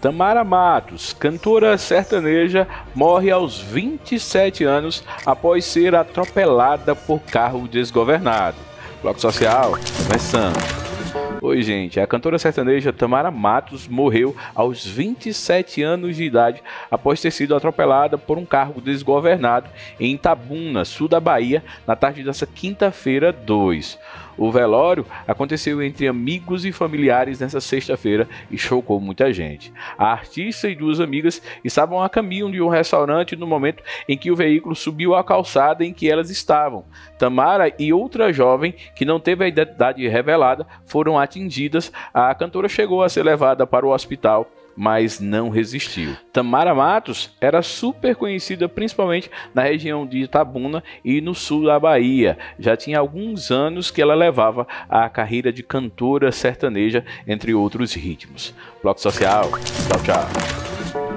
Tamara Mattos, cantora sertaneja, morre aos 27 anos após ser atropelada por carro desgovernado. Ploc Social, começando. Oi, gente. A cantora sertaneja Tamara Mattos morreu aos 27 anos de idade após ter sido atropelada por um carro desgovernado em Itabuna, sul da Bahia, na tarde dessa quinta-feira 2. O velório aconteceu entre amigos e familiares nessa sexta-feira e chocou muita gente. A artista e duas amigas estavam a caminho de um restaurante no momento em que o veículo subiu a calçada em que elas estavam. Tamara e outra jovem, que não teve a identidade revelada, foram atingidas. A cantora chegou a ser levada para o hospital, mas não resistiu. Tamara Mattos era super conhecida principalmente na região de Itabuna e no sul da Bahia. Já tinha alguns anos que ela levava a carreira de cantora sertaneja, entre outros ritmos. Ploc Social, tchau, tchau.